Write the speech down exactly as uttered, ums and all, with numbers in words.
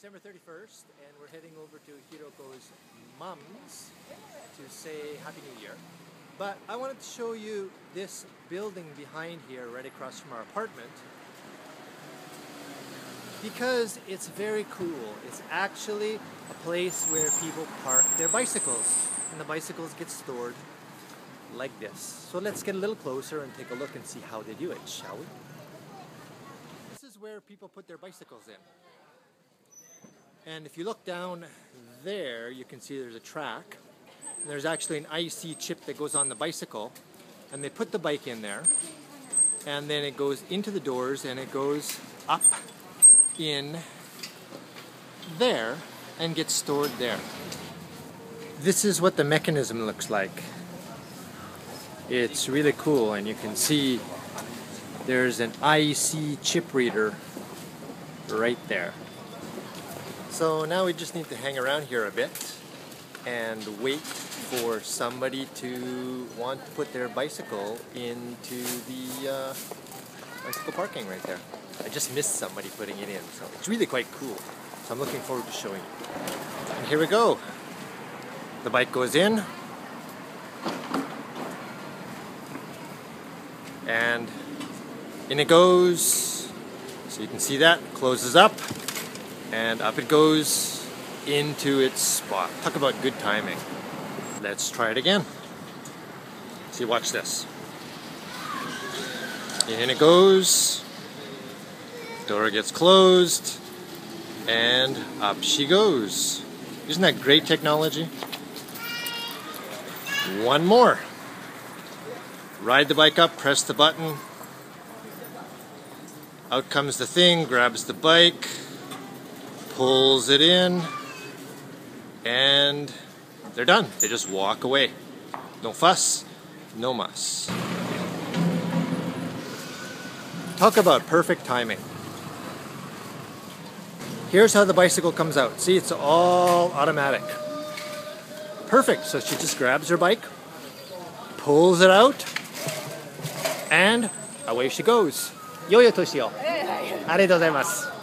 December thirty-first, and we're heading over to Hiroko's mom's to say Happy New Year. But I wanted to show you this building behind here, right across from our apartment, because it's very cool. It's actually a place where people park their bicycles, and the bicycles get stored like this. So let's get a little closer and take a look and see how they do it, shall we? This is where people put their bicycles in. And if you look down there, you can see there's a track. There's actually an I C chip that goes on the bicycle, and they put the bike in there, and then it goes into the doors and it goes up in there and gets stored there. This is what the mechanism looks like. It's really cool, and you can see there's an I C chip reader right there. So now we just need to hang around here a bit and wait for somebody to want to put their bicycle into the uh, bicycle parking right there. I just missed somebody putting it in, so it's really quite cool. So I'm looking forward to showing you. And here we go. The bike goes in. And in it goes. So you can see that. Closes up. And up it goes into its spot. Talk about good timing. Let's try it again. See, watch this. In it goes. Door gets closed, and up she goes. Isn't that great technology? One more. Ride the bike up, press the button. Out comes the thing, grabs the bike, pulls it in, and they're done. They just walk away. No fuss, no muss. Talk about perfect timing. Here's how the bicycle comes out. See, it's all automatic. Perfect. So she just grabs her bike, pulls it out, and away she goes. Yoyo toshio. Arigatou gozaimasu.